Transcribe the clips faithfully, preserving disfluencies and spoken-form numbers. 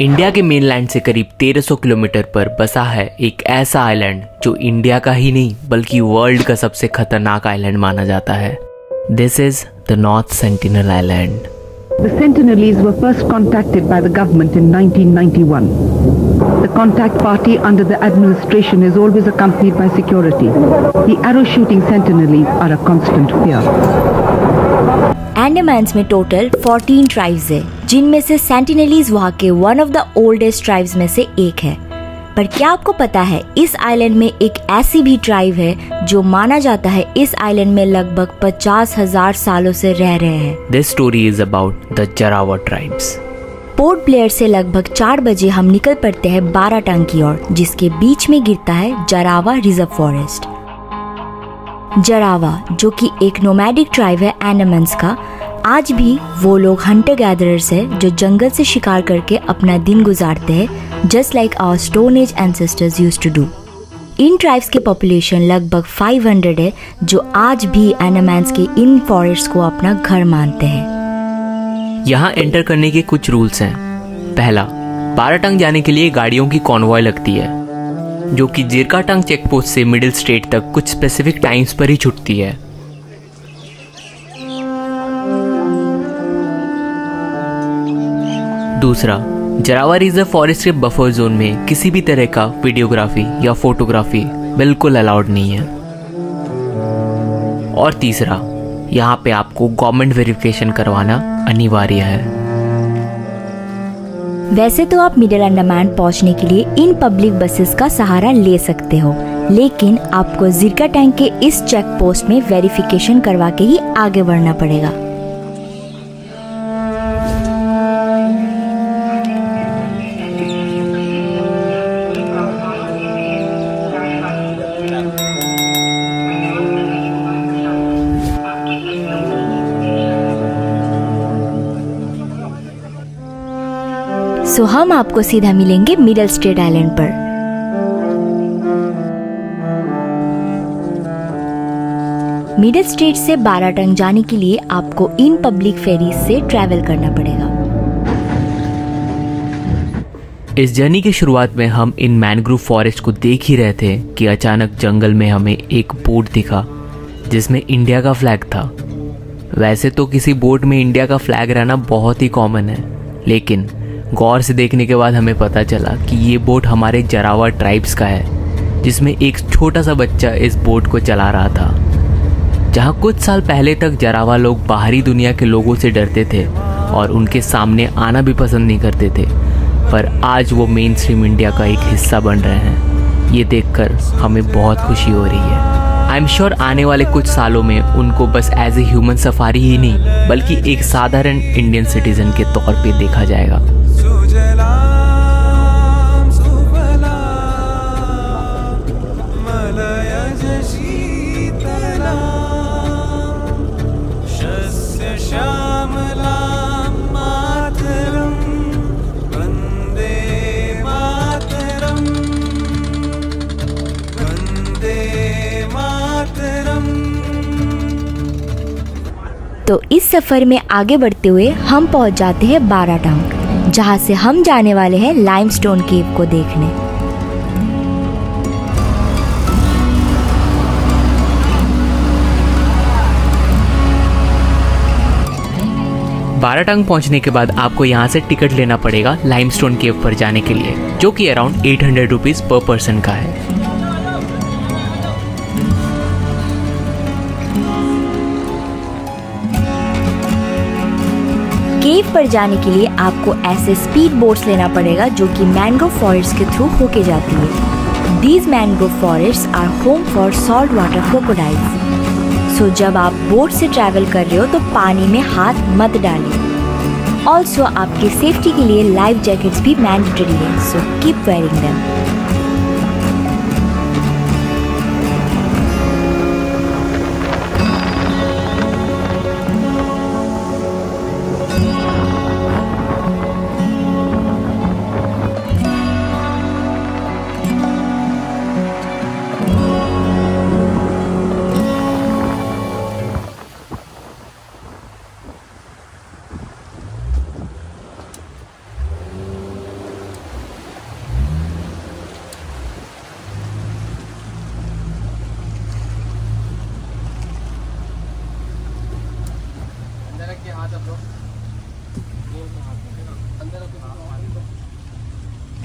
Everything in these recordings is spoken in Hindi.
इंडिया के मेनलैंड से करीब तेरह सौ किलोमीटर पर बसा है एक ऐसा आइलैंड जो इंडिया का ही नहीं बल्कि वर्ल्ड का सबसे खतरनाक आइलैंड माना जाता है। This is the North Sentinel Island. The Sentinelese were first contacted by the government in nineteen ninety-one. The contact party under the administration is always accompanied by security. The arrow-shooting Sentinelese are a constant fear. Andamans में total fourteen tribes हैं, जिनमें से Sentinelese वहाँ के one of the oldest tribes में से एक है। पर क्या आपको पता है इस आइलैंड में एक ऐसी भी ट्राइब है जो माना जाता है इस आइलैंड में लगभग पचास हजार सालों से रह रहे हैं। This story is about the Jarawa tribes. Port Blair से लगभग चार बजे हम निकल पड़ते हैं बाराटांग की ओर, जिसके बीच में गिरता है जरावा रिजर्व फॉरेस्ट। जरावा जो कि एक नोमैडिक ट्राइब है एंडमन्स का, आज भी वो लोग हंटर गैदरर्स हैं जो जंगल से शिकार करके अपना दिन गुजारते हैं, just like our stone age ancestors used to do. इन ट्राइब्स के पॉपुलेशन लगभग पाँच सौ है जो आज भी एंडमान्स के इन फॉरेस्ट को अपना घर मानते हैं। यहाँ एंटर करने के कुछ रूल्स हैं। पहला, बाराटांग जाने के लिए गाड़ियों की कॉन्वॉय लगती है जो कि जिरकाटांग चेकपोस्ट से मिडिल स्टेट तक कुछ स्पेसिफिक टाइम्स पर ही छुटती है। दूसरा, जरावा रिजर्व फॉरेस्ट के बफर जोन में किसी भी तरह का वीडियोग्राफी या फोटोग्राफी बिल्कुल अलाउड नहीं है। और तीसरा, यहाँ पे आपको गवर्नमेंट वेरिफिकेशन करवाना अनिवार्य है। वैसे तो आप मिडिल अंडमान पहुँचने के लिए इन पब्लिक बसेस का सहारा ले सकते हो, लेकिन आपको जिरकाटांग के इस चेक पोस्ट में वेरिफिकेशन करवा के ही आगे बढ़ना पड़ेगा। तो हम आपको सीधा मिलेंगे मिडल स्टेट आइलैंड पर। मिडल स्टेट से बाराटांग जाने के लिए आपको इन पब्लिक फेरीज से ट्रैवल करना पड़ेगा। इस जर्नी की शुरुआत में हम इन मैनग्रोव फॉरेस्ट को देख ही रहे थे कि अचानक जंगल में हमें एक बोट दिखा जिसमें इंडिया का फ्लैग था। वैसे तो किसी बोट में इंडिया का फ्लैग रहना बहुत ही कॉमन है, लेकिन गौर से देखने के बाद हमें पता चला कि ये बोट हमारे जरावा ट्राइब्स का है, जिसमें एक छोटा सा बच्चा इस बोट को चला रहा था। जहाँ कुछ साल पहले तक जरावा लोग बाहरी दुनिया के लोगों से डरते थे और उनके सामने आना भी पसंद नहीं करते थे, पर आज वो मेन स्ट्रीम इंडिया का एक हिस्सा बन रहे हैं। ये देखकर हमें बहुत खुशी हो रही है। आई एम श्योर आने वाले कुछ सालों में उनको बस एज ए ह्यूमन सफारी ही नहीं बल्कि एक साधारण इंडियन सिटीजन के तौर पर देखा जाएगा। तो इस सफर में आगे बढ़ते हुए हम पहुंच जाते हैं बाराटांग, जहां से हम जाने वाले हैं लाइमस्टोन केव को देखने। बाराटांग पहुंचने के बाद आपको यहां से टिकट लेना पड़ेगा लाइमस्टोन केव पर जाने के लिए, जो कि around eight hundred rupees per person का है। केव पर जाने के लिए आपको ऐसे स्पीड बोट्स लेना पड़ेगा जो कि मैनग्रोव फॉरेस्ट के थ्रू होके जाती है। These mangrove forest are home for salt water crocodiles. So जब आप बोट से ट्रैवल कर रहे हो तो पानी में हाथ मत डालें। ऑल्सो आपकी सेफ्टी के लिए लाइफ जैकेट्स भी मैंडेटरी है, सो कीप वेयरिंग देम।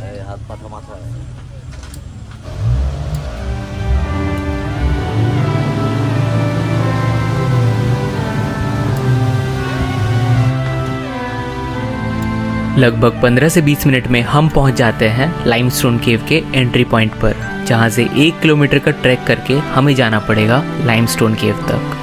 हाथ पाथा माथा है। लगभग पंद्रह से बीस मिनट में हम पहुंच जाते हैं लाइमस्टोन केव के एंट्री पॉइंट पर, जहां से एक किलोमीटर का ट्रैक करके हमें जाना पड़ेगा लाइमस्टोन केव तक।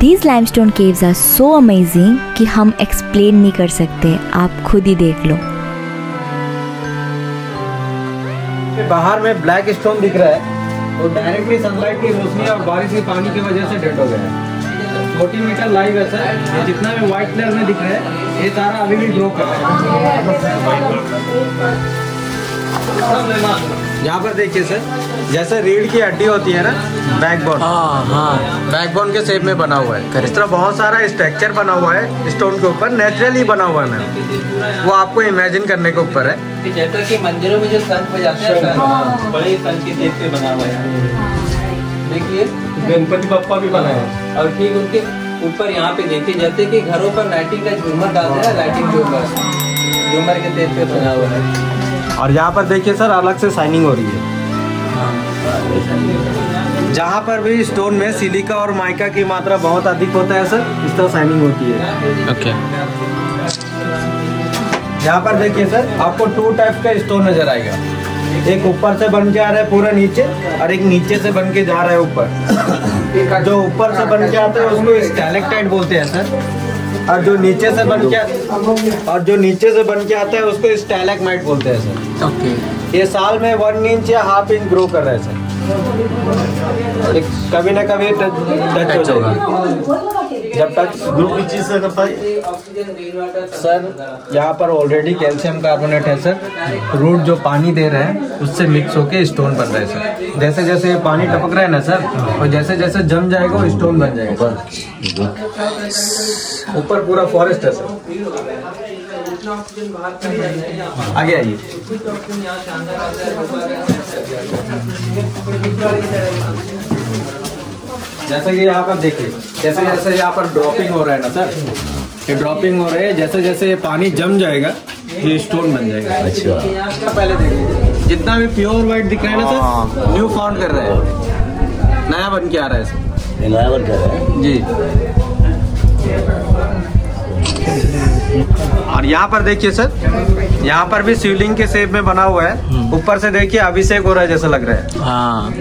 These limestone caves are so amazing कि हम एक्सप्लेन नहीं कर सकते, आप खुद ही देख लो। बाहर में ब्लैक स्टोन दिख रहा है और डायरेक्टली सनलाइट की रोशनी और बारिश के पानी की वजह से डेड हो गया है। फोर्टी मीटर लाइव ऐसा है, जितना भी व्हाइट कलर में दिख रहा है ये तारा अभी भी ग्रो कर रहा है। यहाँ पर देखिए सर, जैसे रीढ़ की हड्डी होती है ना, बैकबोन, हाँ हाँ बैकबोन के शेप में बना हुआ है। इस तरह बहुत सारा स्ट्रक्चर बना हुआ है स्टोन के ऊपर, नेचुरली बना हुआ है मैम, वो आपको इमेजिन करने के ऊपर है। जैसा कि मंदिरों में जो शंख बजाते हैं, बड़े शंख के शेप में बना हुआ है। देखिए गणपति बप्पा भी बना है और ठीक उनके ऊपर यहाँ पे देखे जाते कि घरों पर लाइटिंग का झूमर डालते हैं, लाइटिंग झूमर झूमर के शेप में बना हुआ है। और यहाँ पर देखिए सर अलग से शाइनिंग हो रही है। जहाँ पर भी स्टोन में सिलिका और माइका की मात्रा बहुत अधिक होता है सर, इस तरह शाइनिंग होती है। ओके। यहाँ पर देखिए सर आपको टू टाइप का स्टोन नजर आएगा, एक ऊपर से बन के आ रहा है पूरा नीचे और एक नीचे से बन के जा रहा है ऊपर। जो ऊपर से बन के आता है उसको स्टैलेक्टाइट बोलते हैं सर, और जो नीचे से बन के और जो नीचे से बन के आता है उसको स्टैलेग्माइट बोलते हैं सर। ओके। ये साल में वन इंच या हाफ इंच ग्रो कर रहे हैं सर, एक कभी ना कभी टच होगा। जब टच ग्रुप की चीज से करता है सर, यहाँ पर ऑलरेडी कैल्शियम कार्बोनेट है सर, रूट जो पानी दे रहे हैं उससे मिक्स होके स्टोन बन रहे हैं सर। जैसे जैसे पानी टपक रहा है ना सर, और जैसे जैसे जम जाएगा वो स्टोन बन जाएगा। ऊपर पूरा फॉरेस्ट है सर। आगे आइए। जैसे कि यहाँ पर देखिए, जैसे जैसे यहाँ पर ड्रॉपिंग हो रहा है ना सर, ये ड्रॉपिंग हो रही है, जैसे जैसे ये पानी जम जाएगा ये स्टोन बन जाएगा। अच्छा, पहले देखिए जितना भी प्योर व्हाइट दिख रहा है ना सर, न्यू फाउंड कर रहा है, नया बन के आ रहा है सर, नया बन कर रहा है जी। और यहाँ पर देखिए सर, यहाँ पर भी शिवलिंग के शेप में बना हुआ है, ऊपर से देखिए अभिषेक हो रहा है जैसा लग रहा है। हाँ,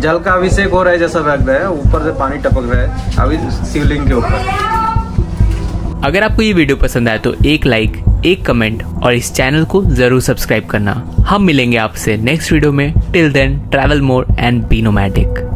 जल का अभिषेक हो रहा है जैसा लग रहा है, ऊपर से पानी टपक रहा है अभी शिवलिंग के ऊपर। अगर आपको ये वीडियो पसंद आए तो एक लाइक, एक कमेंट और इस चैनल को जरूर सब्सक्राइब करना। हम मिलेंगे आपसे नेक्स्ट वीडियो में। Till then travel more and be nomadic.